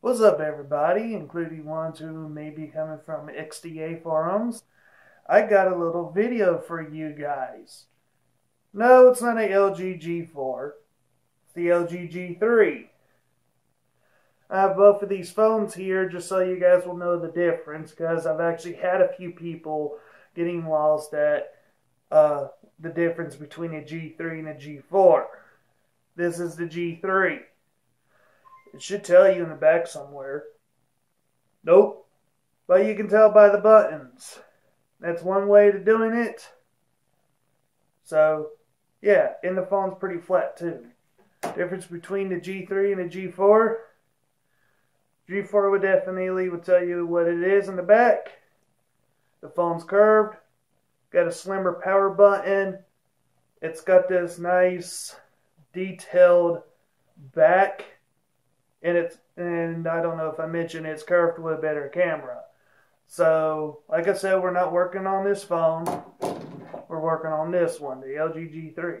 What's up, everybody, including ones who may be coming from XDA forums? I got a little video for you guys. No, it's not an LG G4. It's the LG G3. I have both of these phones here just so you guys will know the difference, because I've actually had a few people getting lost at the difference between a G3 and a G4. This is the G3. It should tell you in the back somewhere. Nope. But you can tell by the buttons. That's one way to doing it. So, yeah. And the phone's pretty flat too. Difference between the G3 and the G4. G4 would definitely tell you what it is in the back. The phone's curved. Got a slimmer power button. It's got this nice detailed back. And I don't know if I mentioned it's curved with a better camera. So, like I said, we're not working on this phone. We're working on this one, the LG G3.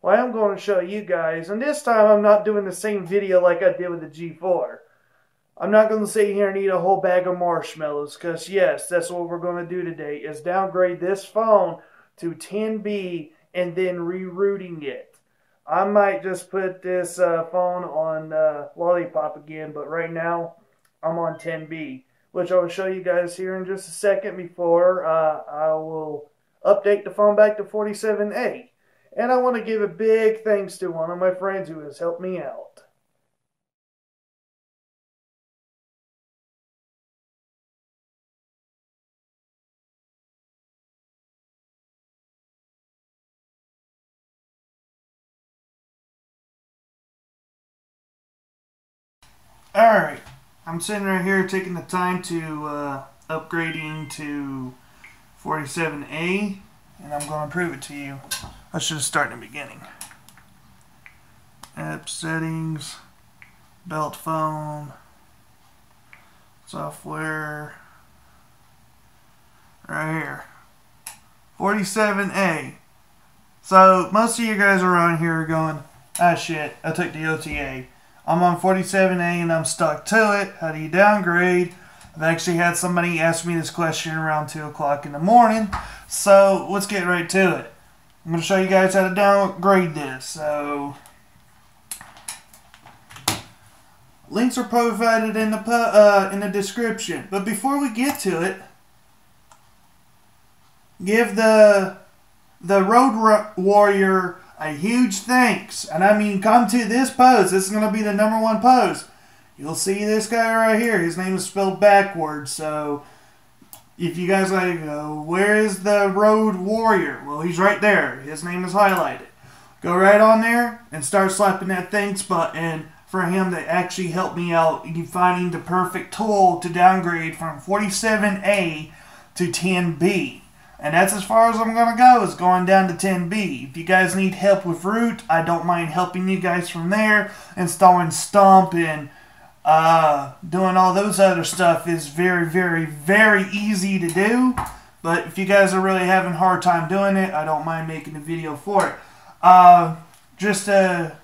Well, I'm going to show you guys, and this time I'm not doing the same video like I did with the G4. I'm not going to sit here and eat a whole bag of marshmallows, because yes, that's what we're going to do today, is downgrade this phone to 10B and then rerouting it. I might just put this phone on Lollipop again, but right now I'm on 10B, which I will show you guys here in just a second before I will update the phone back to 47A. And I want to give a big thanks to one of my friends who has helped me out. Alright, I'm sitting right here taking the time to upgrading to 47A, and I'm going to prove it to you. I should have started in the beginning. App settings, belt phone, software, right here, 47A. So most of you guys around here are going, ah shit, I took the OTA. I'm on 47A and I'm stuck to it. How do you downgrade? I've actually had somebody ask me this question around 2 o'clock in the morning. So let's get right to it. I'm going to show you guys how to downgrade this. So, links are provided in the description. But before we get to it, give the Road Warrior a huge thanks, and I mean come to this pose. This is going to be the #1 pose. You'll see this guy right here. His name is spelled backwards, so if you guys like go, where is the Road Warrior? Well, he's right there. His name is highlighted. Go right on there and start slapping that thanks button for him to actually help me out in finding the perfect tool to downgrade from 47A to 10B. And that's as far as I'm going to go, is going down to 10B. If you guys need help with root, I don't mind helping you guys from there. Installing Stomp and doing all those other stuff is very, very, very easy to do. But if you guys are really having a hard time doing it, I don't mind making a video for it. Just to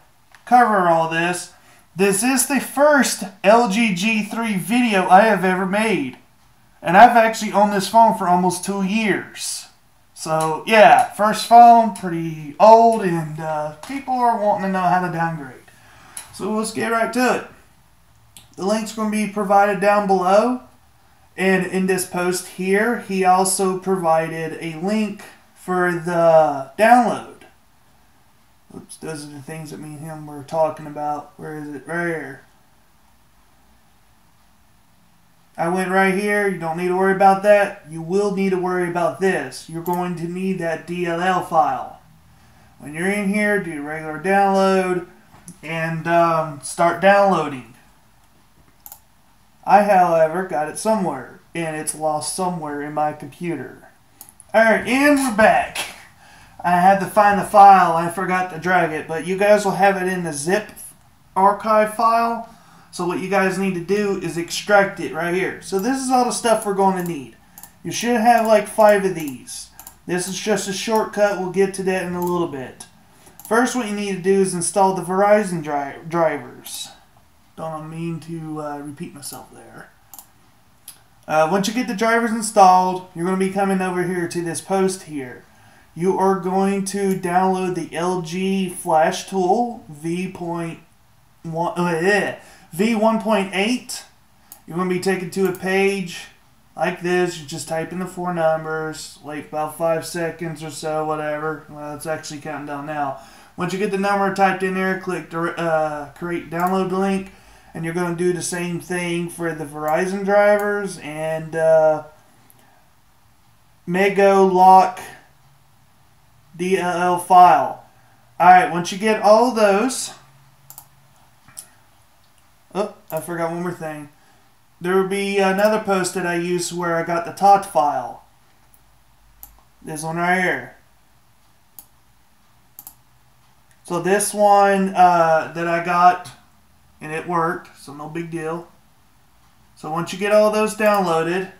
cover all this, this is the first LG G3 video I have ever made. And I've actually owned this phone for almost 2 years. So, yeah, first phone, pretty old, and people are wanting to know how to downgrade. So let's get right to it. The link's going to be provided down below. And in this post here, he also provided a link for the download. Oops, those are the things that me and him were talking about. Where is it? Right here. I went right here. You don't need to worry about that. You will need to worry about this. You're going to need that DLL file. When you're in here, do regular download and start downloading. I, however, got it somewhere, and it's lost somewhere in my computer. Alright, and we're back. I had to find the file. I forgot to drag it, but you guys will have it in the zip archive file. So what you guys need to do is extract it right here. So this is all the stuff we're going to need. You should have like 5 of these. This is just a shortcut. We'll get to that in a little bit. First, what you need to do is install the Verizon drivers. Don't mean to repeat myself there. Once you get the drivers installed, you're going to be coming over here to this post here. You are going to download the LG Flash Tool V1.8. You're going to be taken to a page like this. You just type in the 4 numbers, wait about 5 seconds or so, whatever. Well, it's actually counting down now. Once you get the number typed in there, click create download link. And you're going to do the same thing for the Verizon drivers and Megalock DLL file. Alright, once you get all of those... Oh, I forgot one more thing. There will be another post that I used where I got the TOT file. This one right here. So this one that I got... and it worked, so no big deal. So once you get all those downloaded,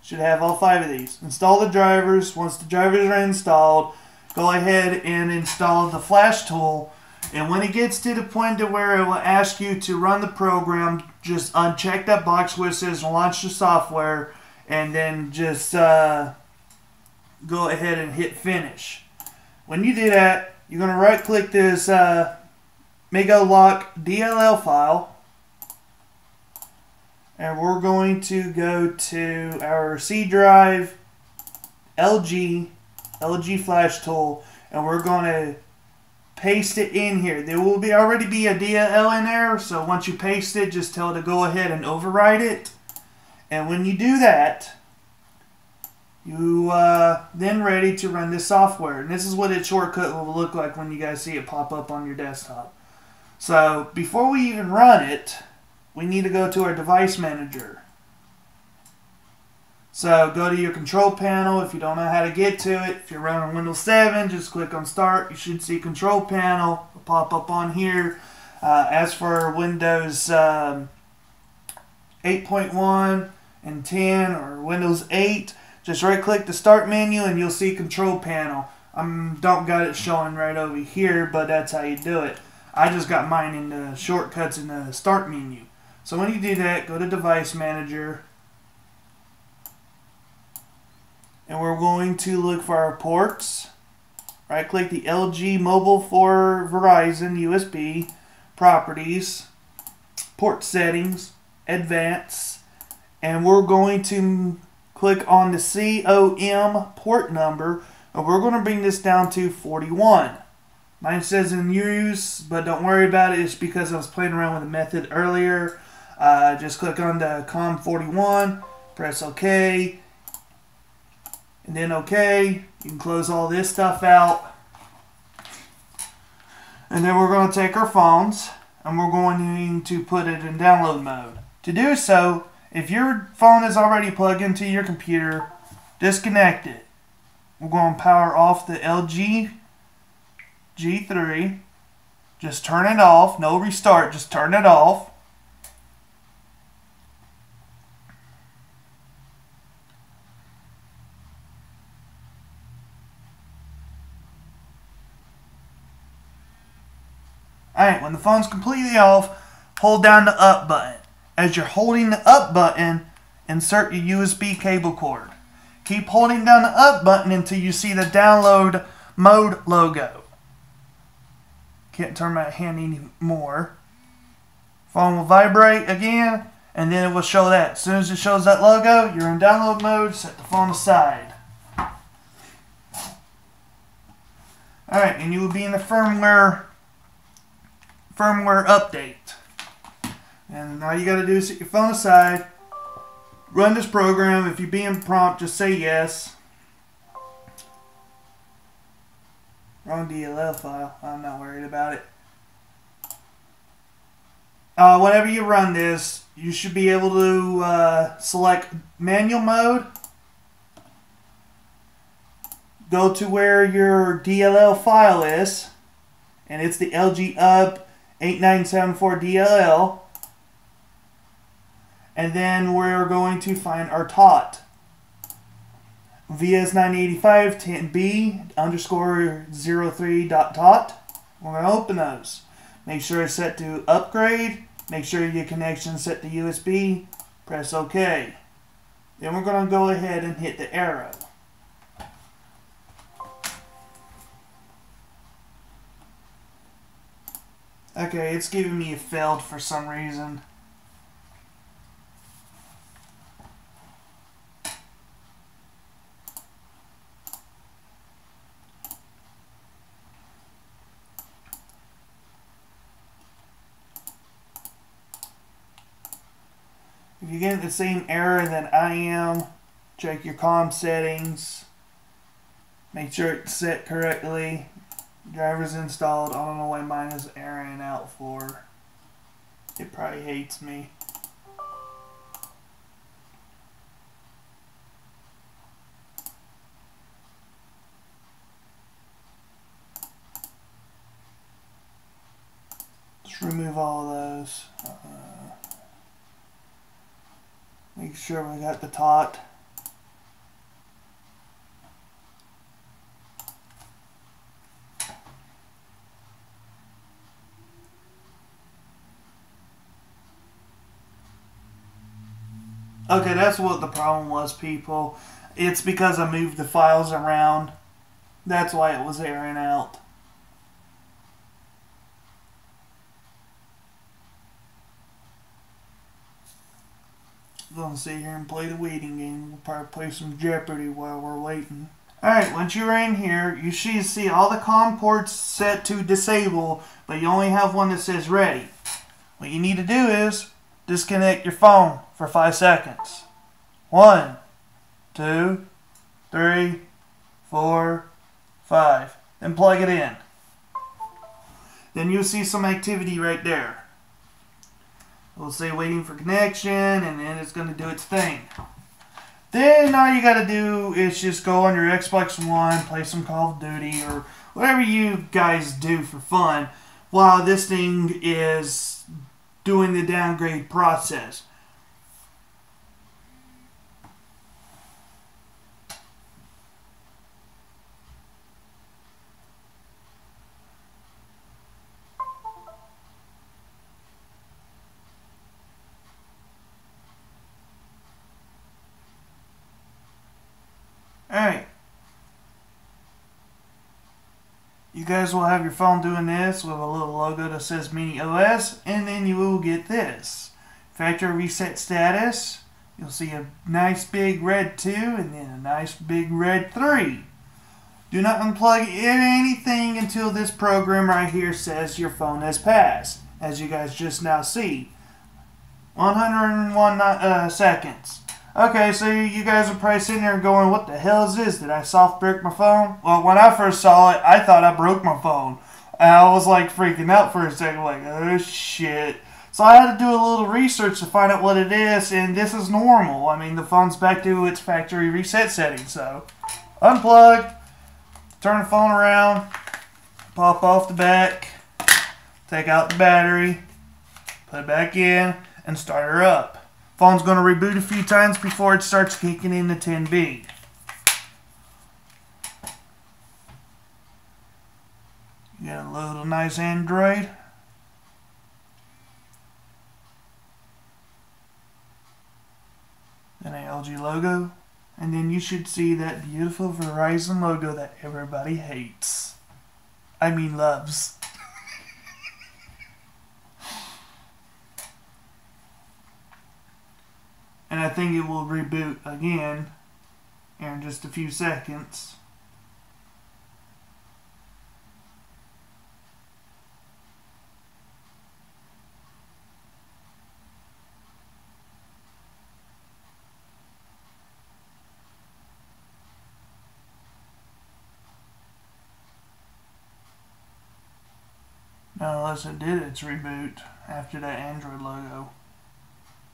should have all 5 of these. Install the drivers. Once the drivers are installed, go ahead and install the Flash Tool. And when it gets to the point to where it will ask you to run the program, just uncheck that box where it says launch the software, and then just go ahead and hit finish. When you do that, you're going to right click this Megalock DLL file, and we're going to go to our C drive, LG Flash Tool, and we're going to paste it in here. There will be already be a DLL in there, so once you paste it, just tell it to go ahead and override it. And when you do that, you then ready to run this software. And this is what its shortcut will look like when you guys see it pop up on your desktop. So before we even run it, we need to go to our device manager. So go to your control panel. If you don't know how to get to it, if you're running Windows 7, just click on Start. You should see Control Panel pop up on here. As for Windows 8.1 and 10 or Windows 8, just right-click the Start menu and you'll see Control Panel. Don't got it showing right over here, but that's how you do it. I just got mine in the shortcuts in the Start menu. So when you do that, go to Device Manager. And we're going to look for our ports. Right-click the LG Mobile for Verizon USB, Properties, Port Settings, Advanced. And we're going to click on the COM port number. And we're going to bring this down to 41. Mine says in use, but don't worry about it. It's because I was playing around with the method earlier. Just click on the COM41, press OK, and then OK. You can close all this stuff out. And then we're going to take our phones, and we're going to put it in download mode. To do so, if your phone is already plugged into your computer, disconnect it. We're going to power off the LG G3, just turn it off, no restart, just turn it off. Alright, when the phone's completely off, hold down the up button. As you're holding the up button, insert your USB cable cord. Keep holding down the up button until you see the download mode logo. Can't turn my hand anymore. Phone will vibrate again, and then it will show that. As soon as it shows that logo, you're in download mode. Set the phone aside. Alright, and you will be in the firmware update. And all you got to do is set your phone aside. Run this program. If you're being prompt, just say yes. Wrong DLL file. I'm not worried about it. Whenever you run this, you should be able to select manual mode. Go to where your DLL file is. And it's the LG UB 8974 DLL. And then we're going to find our TOT. VS98510B _03.tot. We're going to open those. Make sure it's set to upgrade Make sure your connection is set to USB. Press OK. Then we're going to go ahead and hit the arrow. Okay, it's giving me a failed for some reason. If you get the same error that I am, check your comm settings. Make sure it's set correctly. Driver's installed. I don't know why mine is erroring out for. It probably hates me. Just remove all of those. Make sure we got the tot. Okay, that's what the problem was, people. It's because I moved the files around. That's why it was erroring out. I'm gonna sit here and play the waiting game. We'll probably play some Jeopardy while we're waiting. Alright, once you're in here, you should see all the COM ports set to disable, but you only have one that says ready. What you need to do is disconnect your phone for 5 seconds. 1, 2, 3, 4, 5. Then plug it in. Then you'll see some activity right there. We'll say waiting for connection, and then it's going to do its thing. Then all you got to do is just go on your Xbox One, play some Call of Duty, or whatever you guys do for fun, while this thing is doing the downgrade process. Alright, you guys will have your phone doing this with a little logo that says Mini OS, and then you will get this. Factory reset status, you'll see a nice big red 2 and then a nice big red 3. Do not unplug anything until this program right here says your phone has passed, as you guys just now see. 101 seconds. Okay, so you guys are probably sitting there going, what the hell is this? Did I soft brick my phone? Well, when I first saw it, I thought I broke my phone. And I was like freaking out for a second, like, oh shit. So I had to do a little research to find out what it is, and this is normal. I mean, the phone's back to its factory reset setting, so. Unplug, turn the phone around, pop off the back, take out the battery, put it back in, and start her up. Phone's going to reboot a few times before it starts kicking in the 10B. You got a little nice Android. Then an LG logo. And then you should see that beautiful Verizon logo that everybody hates. I mean loves. And I think it will reboot again in just a few seconds. Now, unless it did its reboot after that Android logo.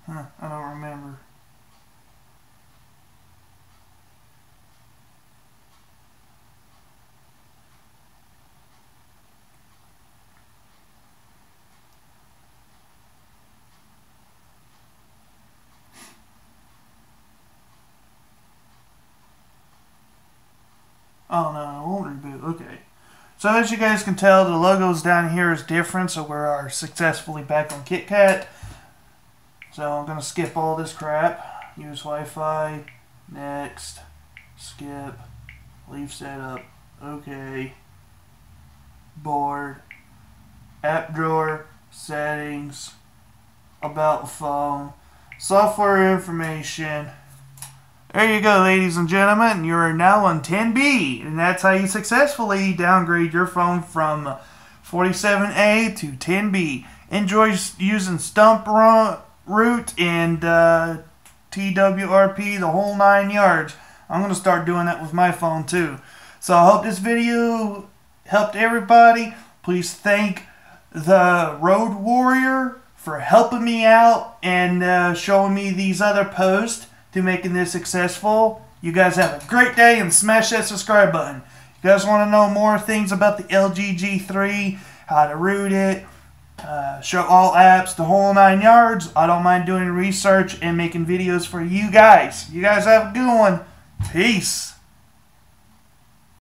Huh, I don't remember. Oh no, it won't reboot. Okay. So as you guys can tell, the logos down here is different, so we are successfully back on KitKat. So I'm going to skip all this crap, use Wi-Fi, next, skip, leave setup, okay, board, app drawer, settings, about phone, software information. There you go, ladies and gentlemen, you are now on 10B, and that's how you successfully downgrade your phone from 47A to 10B. Enjoy using Stomp root and TWRP, the whole 9 yards. I'm going to start doing that with my phone too. So I hope this video helped everybody. Please thank the Road Warrior for helping me out and showing me these other posts to making this successful. You guys have a great day and smash that subscribe button. You guys want to know more things about the LG G3, how to root it, show all apps, the whole 9 yards, I don't mind doing research and making videos for you guys. You guys have a good one. Peace.